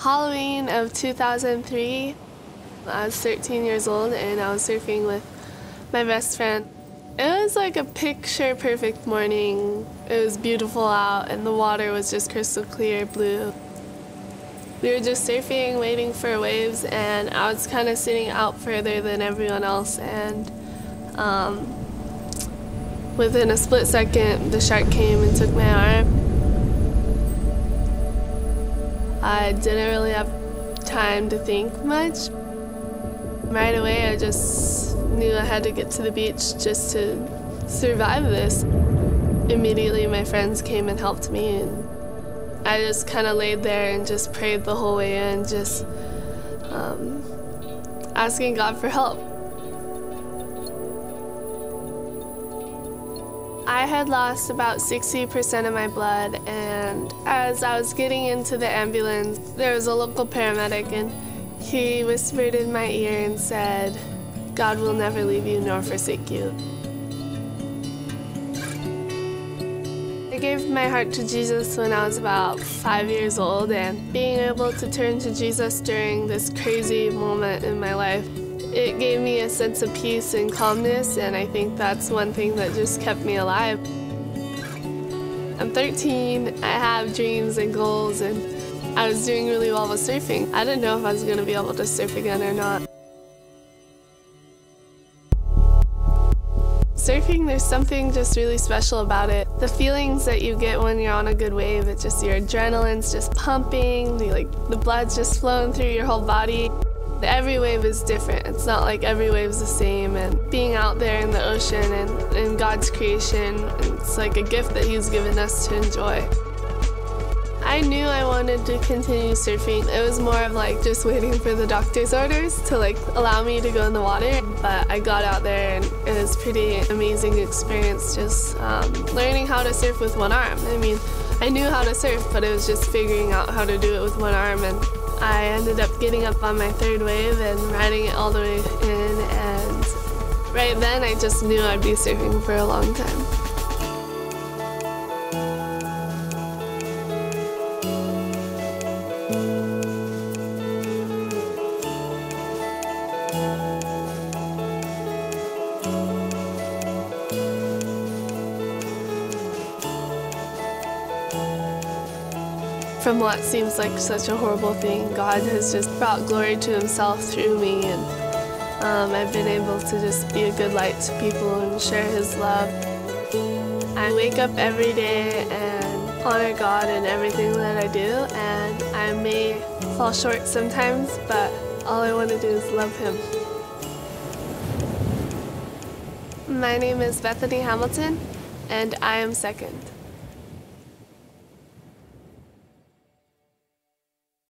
Halloween of 2003, I was 13 years old and I was surfing with my best friend. It was like a picture-perfect morning. It was beautiful out and the water was just crystal clear blue. We were just surfing, waiting for waves, and I was kind of sitting out further than everyone else, and within a split second, the shark came and took my arm. I didn't really have time to think much. Right away, I just knew I had to get to the beach just to survive this. Immediately, my friends came and helped me, and I just kind of laid there and just prayed the whole way in, just asking God for help. I had lost about 60% of my blood, and as I was getting into the ambulance, there was a local paramedic, and he whispered in my ear and said, "God will never leave you nor forsake you." I gave my heart to Jesus when I was about 5 years old, and being able to turn to Jesus during this crazy moment in my life, it gave me a sense of peace and calmness, and I think that's one thing that just kept me alive. I'm 13, I have dreams and goals, and I was doing really well with surfing. I didn't know if I was going to be able to surf again or not. Surfing, there's something just really special about it. The feelings that you get when you're on a good wave, it's just your adrenaline's just pumping, the blood's just flowing through your whole body. Every wave is different. It's not like every wave's the same, and being out there in the ocean and in God's creation, it's like a gift that He's given us to enjoy. I knew I wanted to continue surfing. It was more of like just waiting for the doctor's orders to allow me to go in the water, but I got out there and it was a pretty amazing experience just learning how to surf with one arm. I mean, I knew how to surf, but it was just figuring out how to do it with one arm, and I ended up getting up on my third wave and riding it all the way in, and right then I just knew I'd be surfing for a long time. From what seems like such a horrible thing, God has just brought glory to Himself through me, and I've been able to just be a good light to people and share His love. I wake up every day and honor God in everything that I do, and I may fall short sometimes, but all I want to do is love Him. My name is Bethany Hamilton, and I am second.